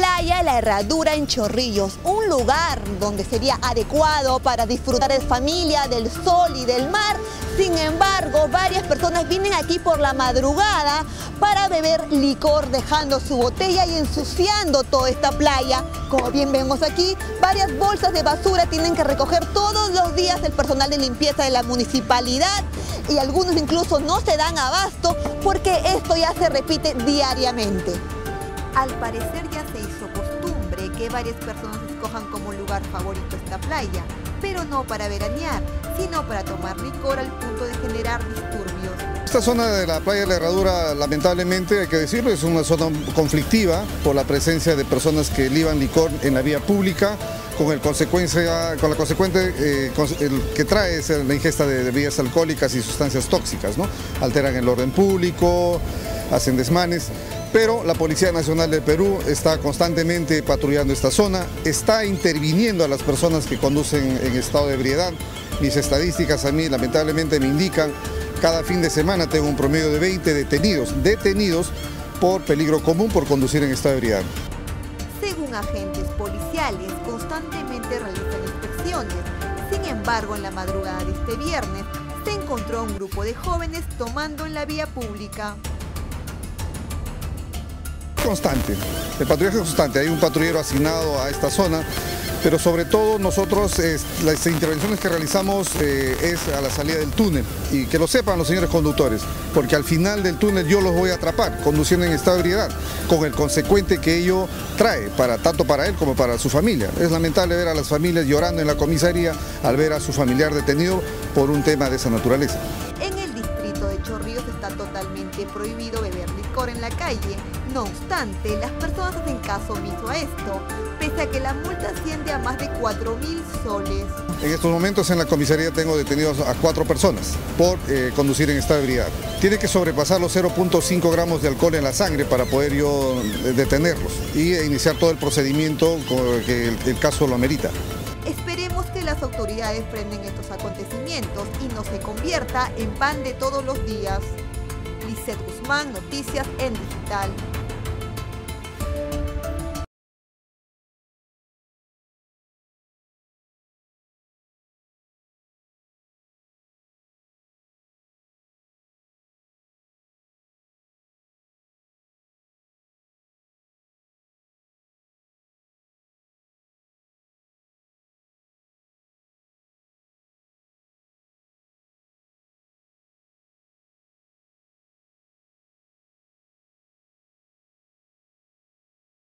playa La Herradura en Chorrillos, un lugar donde sería adecuado para disfrutar en familia del sol y del mar. Sin embargo, varias personas vienen aquí por la madrugada para beber licor, dejando su botella y ensuciando toda esta playa. Como bien vemos aquí, varias bolsas de basura tienen que recoger todos los días el personal de limpieza de la municipalidad, y algunos incluso no se dan abasto porque esto ya se repite diariamente. Al parecer ya se hizo costumbre que varias personas escojan como lugar favorito esta playa, pero no para veranear, sino para tomar licor al punto de generar disturbios. Esta zona de la playa de La Herradura, lamentablemente, hay que decirlo, es una zona conflictiva por la presencia de personas que liban licor en la vía pública, con la consecuente que trae es la ingesta de bebidas alcohólicas y sustancias tóxicas, ¿no? Alteran el orden público, hacen desmanes. Pero la Policía Nacional del Perú está constantemente patrullando esta zona, está interviniendo a las personas que conducen en estado de ebriedad. Mis estadísticas a mí lamentablemente me indican, cada fin de semana tengo un promedio de 20 detenidos por peligro común por conducir en estado de ebriedad. Según agentes policiales, constantemente realizan inspecciones. Sin embargo, en la madrugada de este viernes se encontró un grupo de jóvenes tomando en la vía pública. Constante, el patrullaje es constante, hay un patrullero asignado a esta zona, pero sobre todo nosotros las intervenciones que realizamos es a la salida del túnel, y que lo sepan los señores conductores, porque al final del túnel yo los voy a atrapar conduciendo en estado de ebriedad, con el consecuente que ello trae, tanto para él como para su familia. Es lamentable ver a las familias llorando en la comisaría al ver a su familiar detenido por un tema de esa naturaleza. Chorrillos está totalmente prohibido beber licor en la calle. No obstante, las personas hacen caso omiso a esto, pese a que la multa asciende a más de 4.000 soles. En estos momentos en la comisaría tengo detenidos a 4 personas por conducir en estado de ebriedad. Tiene que sobrepasar los 0.5 gramos de alcohol en la sangre para poder yo detenerlos y iniciar todo el procedimiento que el caso lo amerita. Esperemos que las autoridades frenen estos acontecimientos y no se convierta en pan de todos los días. Lizeth Guzmán, Noticias en Digital.